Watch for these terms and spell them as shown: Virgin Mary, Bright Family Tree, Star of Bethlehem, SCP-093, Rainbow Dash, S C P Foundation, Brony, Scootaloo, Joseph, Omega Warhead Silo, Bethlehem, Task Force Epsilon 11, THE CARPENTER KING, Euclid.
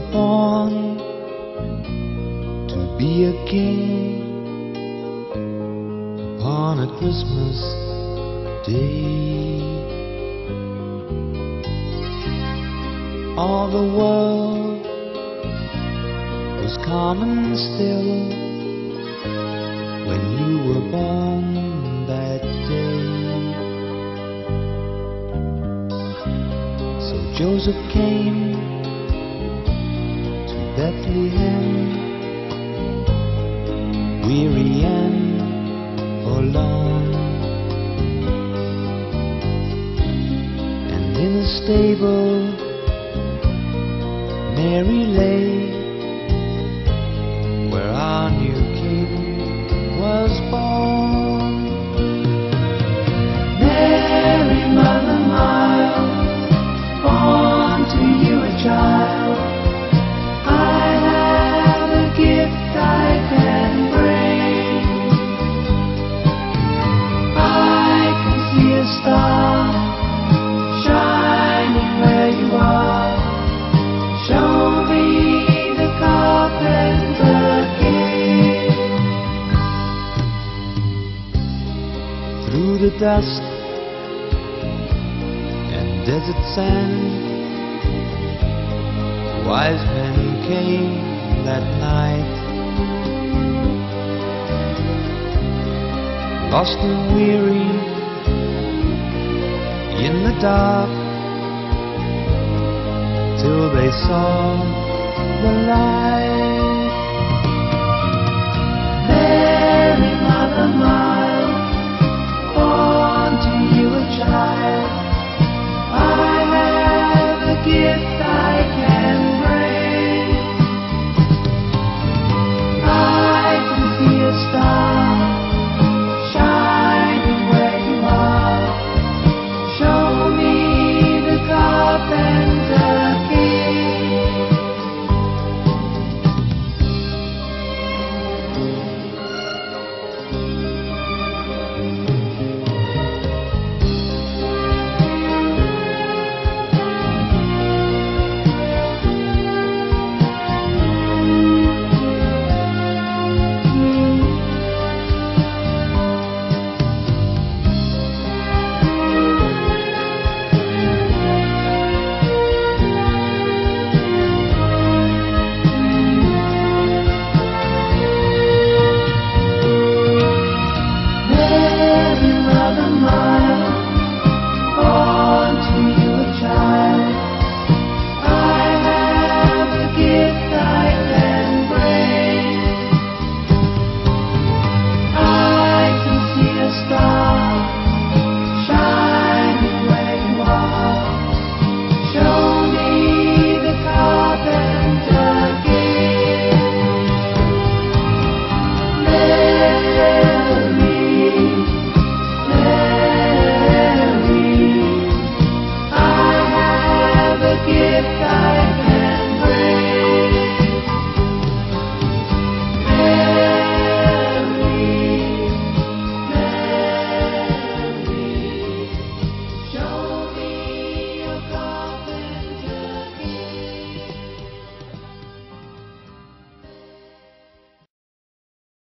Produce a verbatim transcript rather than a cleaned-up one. were born to be a king upon a Christmas day. All the world was common still when you were born that day. So Joseph came to Bethlehem, weary and forlorn, and in a stable Mary lay, where our new King was born. Mary, mother mild, born to you a child, I have a gift I can bring. Star shining where you are, show me the carpenter King. Through the dust and desert sand, wise men came that night, lost and weary in the dark, till they saw the light.